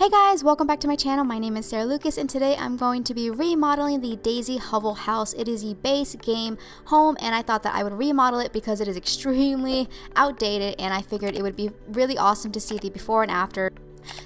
Hey guys, welcome back to my channel. My name is Sarah Lucas and today I'm going to be remodeling the Daisy Hovel house. It is the base game home and I thought that I would remodel it because it is extremely outdated and I figured it would be really awesome to see the before and after.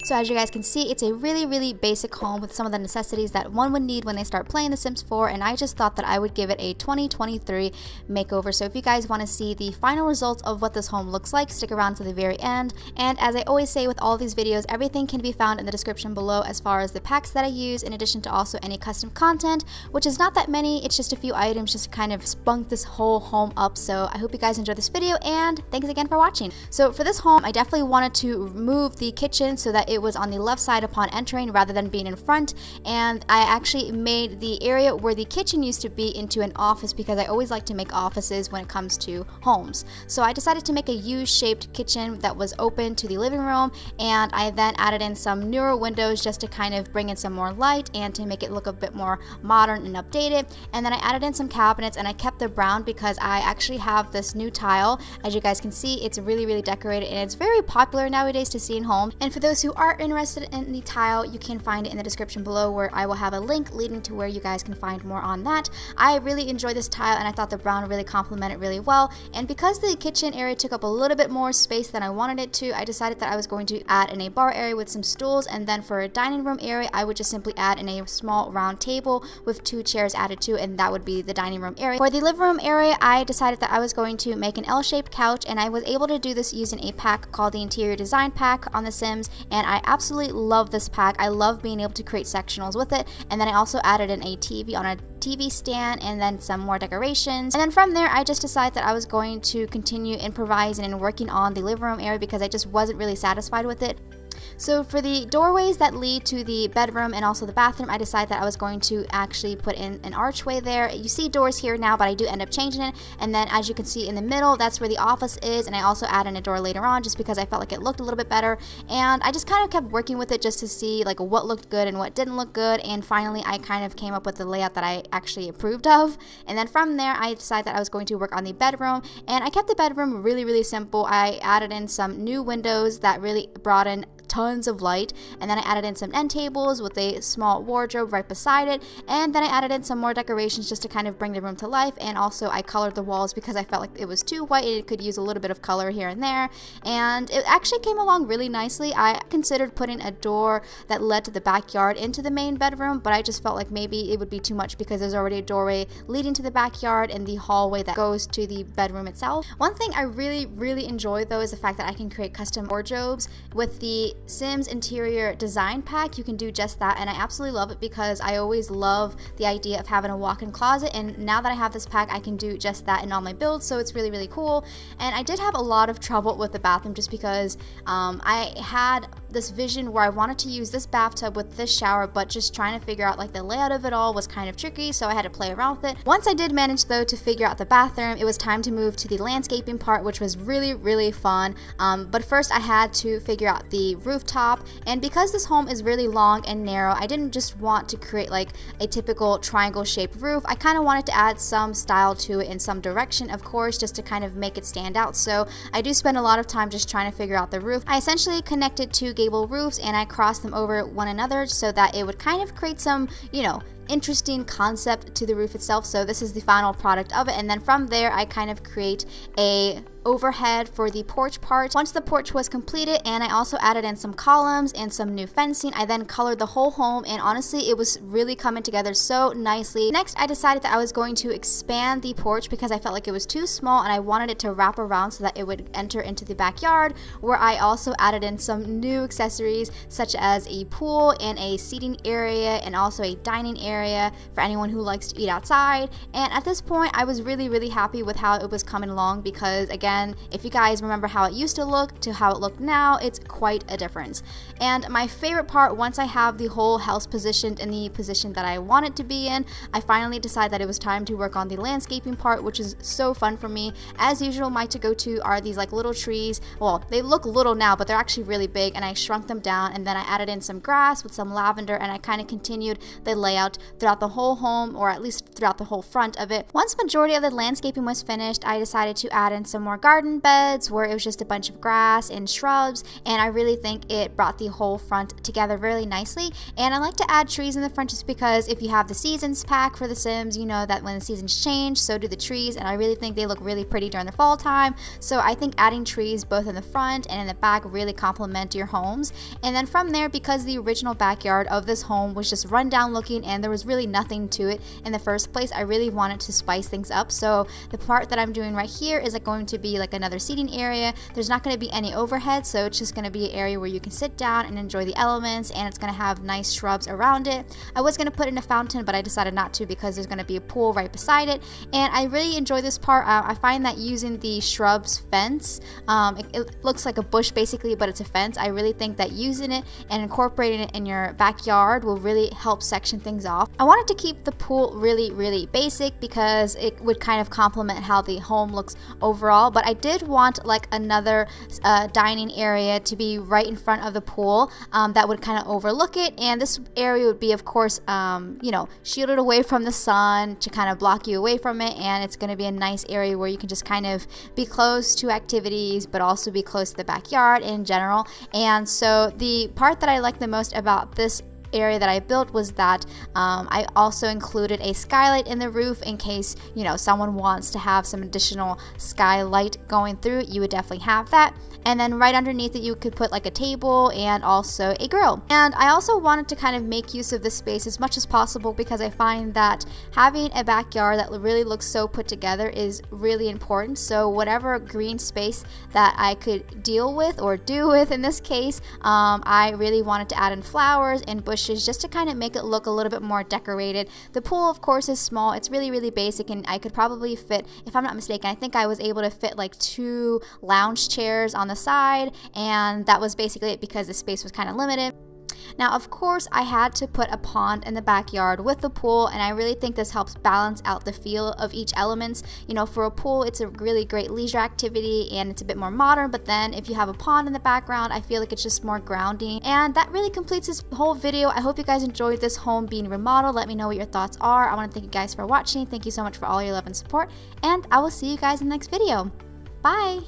So as you guys can see, it's a really basic home with some of the necessities that one would need when they start playing The Sims 4, and I just thought that I would give it a 2023 makeover. So if you guys want to see the final results of what this home looks like, stick around to the very end. And as I always say with all these videos, everything can be found in the description below as far as the packs that I use, in addition to also any custom content, which is not that many. It's just a few items just to kind of spunk this whole home up. So I hope you guys enjoyed this video and thanks again for watching. So for this home, I definitely wanted to move the kitchen so that it was on the left side upon entering rather than being in front, and I actually made the area where the kitchen used to be into an office because I always like to make offices when it comes to homes. So I decided to make a U-shaped kitchen that was open to the living room, and I then added in some newer windows just to kind of bring in some more light and to make it look a bit more modern and updated. And then I added in some cabinets and I kept the brown because I actually have this new tile. As you guys can see, it's really decorated and it's very popular nowadays to see in homes. And for those who are interested in the tile, you can find it in the description below where I will have a link leading to where you guys can find more on that. I really enjoy this tile and I thought the brown really complemented it really well, and because the kitchen area took up a little bit more space than I wanted it to, I decided that I was going to add in a bar area with some stools, and then for a dining room area I would just simply add in a small round table with two chairs added to, and that would be the dining room area. For the living room area, I decided that I was going to make an L-shaped couch, and I was able to do this using a pack called the Interior Design Pack on The Sims. And I absolutely love this pack. I love being able to create sectionals with it. And then I also added in a TV on a TV stand and then some more decorations. And then from there, I just decided that I was going to continue improvising and working on the living room area because I just wasn't really satisfied with it. So for the doorways that lead to the bedroom and also the bathroom, I decided that I was going to actually put in an archway there. You see doors here now, but I do end up changing it. And then as you can see in the middle, that's where the office is. And I also add in a door later on just because I felt like it looked a little bit better. And I just kind of kept working with it just to see like what looked good and what didn't look good. And finally, I kind of came up with the layout that I actually approved of. And then from there, I decided that I was going to work on the bedroom. And I kept the bedroom really simple. I added in some new windows that really brought in tons of light, and then I added in some end tables with a small wardrobe right beside it, and then I added in some more decorations just to kind of bring the room to life. And also I colored the walls because I felt like it was too white and it could use a little bit of color here and there, and it actually came along really nicely. I considered putting a door that led to the backyard into the main bedroom, but I just felt like maybe it would be too much because there's already a doorway leading to the backyard and the hallway that goes to the bedroom itself. One thing I really enjoy though is the fact that I can create custom wardrobes with the Sims Interior Design Pack. You can do just that, and I absolutely love it because I always love the idea of having a walk-in closet, and now that I have this pack I can do just that in all my builds, so it's really cool. And I did have a lot of trouble with the bathroom just because I had this vision where I wanted to use this bathtub with this shower, but just trying to figure out like the layout of it all was kind of tricky, so I had to play around with it. Once I did manage though to figure out the bathroom, it was time to move to the landscaping part, which was really fun, but first I had to figure out the rooftop. And because this home is really long and narrow, I didn't just want to create like a typical triangle shaped roof. I kind of wanted to add some style to it in some direction, of course, just to kind of make it stand out. So I do spend a lot of time just trying to figure out the roof. I essentially connected two gable roofs and I crossed them over one another so that it would kind of create some, you know, interesting concept to the roof itself. So this is the final product of it, and then from there I kind of create a overhead for the porch part once the porch was completed. And I also added in some columns and some new fencing. I then colored the whole home, and honestly it was really coming together so nicely. Next I decided that I was going to expand the porch because I felt like it was too small and I wanted it to wrap around so that it would enter into the backyard, where I also added in some new accessories such as a pool and a seating area and also a dining area for anyone who likes to eat outside. And at this point I was really happy with how it was coming along because again, if you guys remember how it used to look to how it looked now, it's quite a difference. And my favorite part, once I have the whole house positioned in the position that I want it to be in, I finally decided that it was time to work on the landscaping part, which is so fun for me. As usual, my to-go-to are these like little trees. Well, they look little now, but they're actually really big, and I shrunk them down, and then I added in some grass with some lavender, and I kind of continued the layout. throughout the whole home, or at least throughout the whole front of it. Once majority of the landscaping was finished, I decided to add in some more garden beds where it was just a bunch of grass and shrubs, and I really think it brought the whole front together really nicely. And I like to add trees in the front just because if you have the seasons pack for the Sims, you know that when the seasons change, so do the trees, and I really think they look really pretty during the fall time. So I think adding trees both in the front and in the back really complement your homes. And then from there, because the original backyard of this home was just run down looking and there was really nothing to it in the first place, I really wanted to spice things up. So the part that I'm doing right here is like going to be like another seating area. There's not going to be any overhead, so it's just going to be an area where you can sit down and enjoy the elements, and it's going to have nice shrubs around it. I was going to put in a fountain, but I decided not to because there's going to be a pool right beside it. And I really enjoy this part. I find that using the shrubs fence, it looks like a bush basically, but it's a fence. I really think that using it and incorporating it in your backyard will really help section things off. I wanted to keep the pool really basic because it would kind of complement how the home looks overall, but I did want like another dining area to be right in front of the pool that would kind of overlook it, and this area would be, of course, you know, shielded away from the sun to kind of block you away from it, and it's going to be a nice area where you can just kind of be close to activities but also be close to the backyard in general. And so the part that I like the most about this area that I built was that I also included a skylight in the roof in case, you know, someone wants to have some additional skylight going through. You would definitely have that. And then right underneath it, you could put like a table and also a grill. And I also wanted to kind of make use of this space as much as possible because I find that having a backyard that really looks so put together is really important. So whatever green space that I could deal with or do with in this case, I really wanted to add in flowers and bushes just to kind of make it look a little bit more decorated. The pool, of course, is small. It's really basic, and I could probably fit, if I'm not mistaken, I think I was able to fit like 2 lounge chairs on the side, and that was basically it because the space was kind of limited. Now, of course, I had to put a pond in the backyard with the pool, and I really think this helps balance out the feel of each element. You know, for a pool, it's a really great leisure activity, and it's a bit more modern, but then if you have a pond in the background, I feel like it's just more grounding, and that really completes this whole video. I hope you guys enjoyed this home being remodeled. Let me know what your thoughts are. I want to thank you guys for watching. Thank you so much for all your love and support, and I will see you guys in the next video. Bye!